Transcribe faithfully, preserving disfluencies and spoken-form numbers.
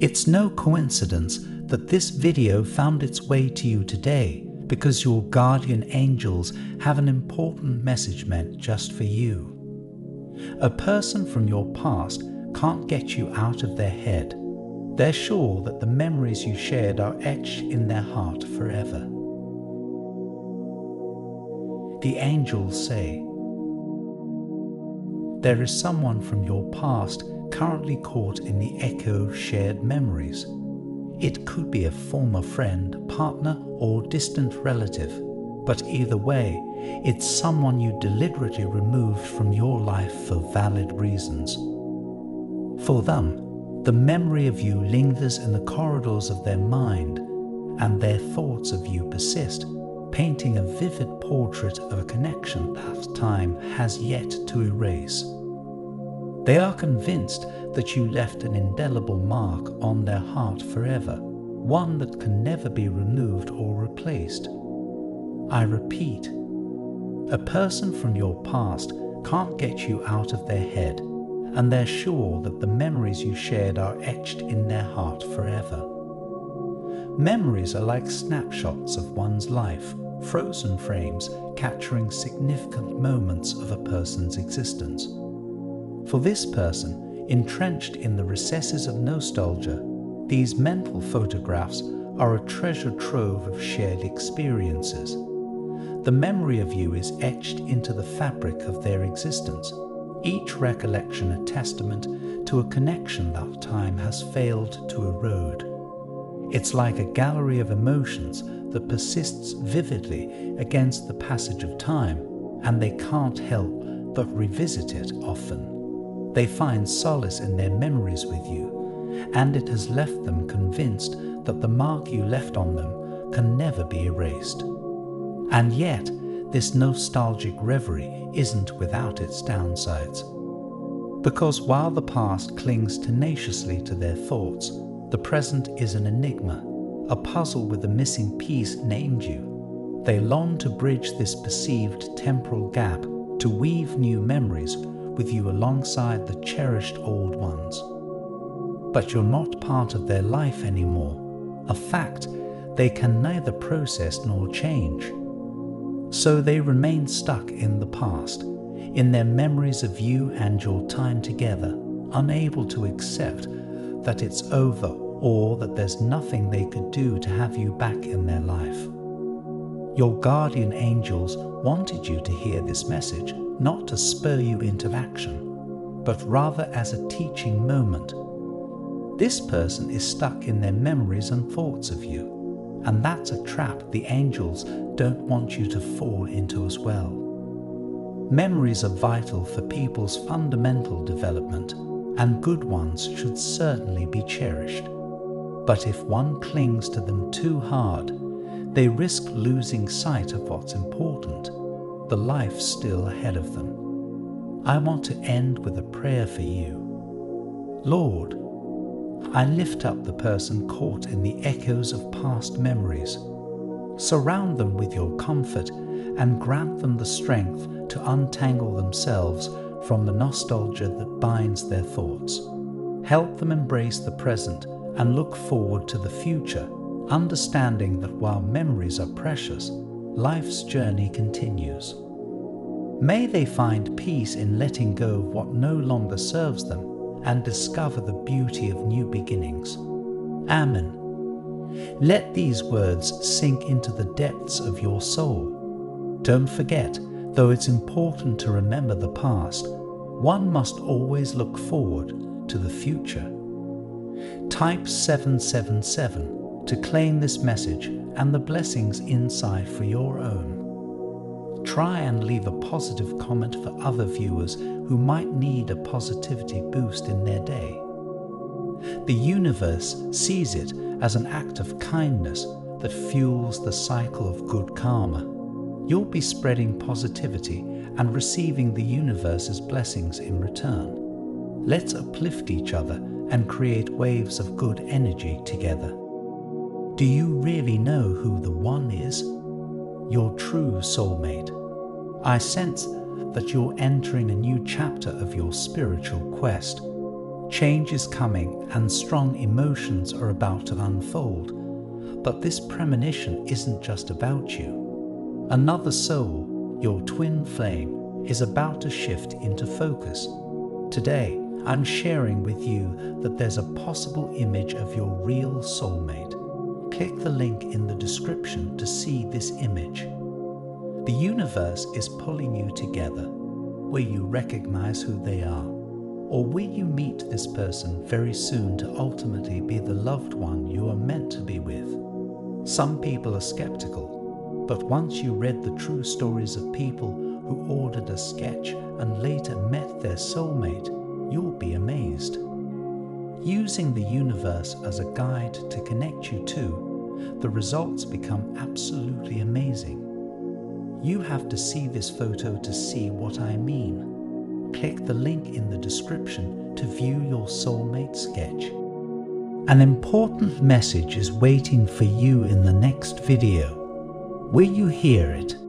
It's no coincidence that this video found its way to you today, because your guardian angels have an important message meant just for you. A person from your past can't get you out of their head. They're sure that the memories you shared are etched in their heart forever. The angels say, there is someone from your past currently caught in the echo of shared memories. It could be a former friend, partner, or distant relative, but either way, it's someone you deliberately removed from your life for valid reasons. For them, the memory of you lingers in the corridors of their mind, and their thoughts of you persist, painting a vivid portrait of a connection that time has yet to erase. They are convinced that you left an indelible mark on their heart forever, one that can never be removed or replaced. I repeat, a person from your past can't get you out of their head, and they're sure that the memories you shared are etched in their heart forever. Memories are like snapshots of one's life, frozen frames capturing significant moments of a person's existence. For this person, entrenched in the recesses of nostalgia, these mental photographs are a treasure trove of shared experiences. The memory of you is etched into the fabric of their existence, each recollection a testament to a connection that time has failed to erode. It's like a gallery of emotions that persists vividly against the passage of time, and they can't help but revisit it often. They find solace in their memories with you, and it has left them convinced that the mark you left on them can never be erased. And yet, this nostalgic reverie isn't without its downsides. Because while the past clings tenaciously to their thoughts, the present is an enigma, a puzzle with a missing piece named you. They long to bridge this perceived temporal gap, to weave new memories with you alongside the cherished old ones. But you're not part of their life anymore, a fact they can neither process nor change. So they remain stuck in the past, in their memories of you and your time together, unable to accept that it's over or that there's nothing they could do to have you back in their life. Your guardian angels wanted you to hear this message, not to spur you into action, but rather as a teaching moment. This person is stuck in their memories and thoughts of you. And that's a trap the angels don't want you to fall into as well. Memories are vital for people's fundamental development, and good ones should certainly be cherished. But if one clings to them too hard, they risk losing sight of what's important, the life still ahead of them. I want to end with a prayer for you. Lord, I lift up the person caught in the echoes of past memories. Surround them with your comfort and grant them the strength to untangle themselves from the nostalgia that binds their thoughts. Help them embrace the present and look forward to the future, understanding that while memories are precious, life's journey continues. May they find peace in letting go of what no longer serves them and discover the beauty of new beginnings. Amen. Let these words sink into the depths of your soul. Don't forget, though it's important to remember the past, one must always look forward to the future. Type seven seven seven to claim this message and the blessings inside for your own. Try and leave a positive comment for other viewers who might need a positivity boost in their day. The universe sees it as an act of kindness that fuels the cycle of good karma. You'll be spreading positivity and receiving the universe's blessings in return. Let's uplift each other and create waves of good energy together. Do you really know who the one is? Your true soulmate. I sense that you're entering a new chapter of your spiritual quest. Change is coming and strong emotions are about to unfold. But this premonition isn't just about you. Another soul, your twin flame, is about to shift into focus. Today, I'm sharing with you that there's a possible image of your real soulmate. Click the link in the description to see this image. The universe is pulling you together. Will you recognize who they are? Or will you meet this person very soon to ultimately be the loved one you are meant to be with? Some people are skeptical, but once you read the true stories of people who ordered a sketch and later met their soulmate, you'll be amazed. Using the universe as a guide to connect you to, the results become absolutely amazing. You have to see this photo to see what I mean. Click the link in the description to view your soulmate sketch. An important message is waiting for you in the next video. Will you hear it?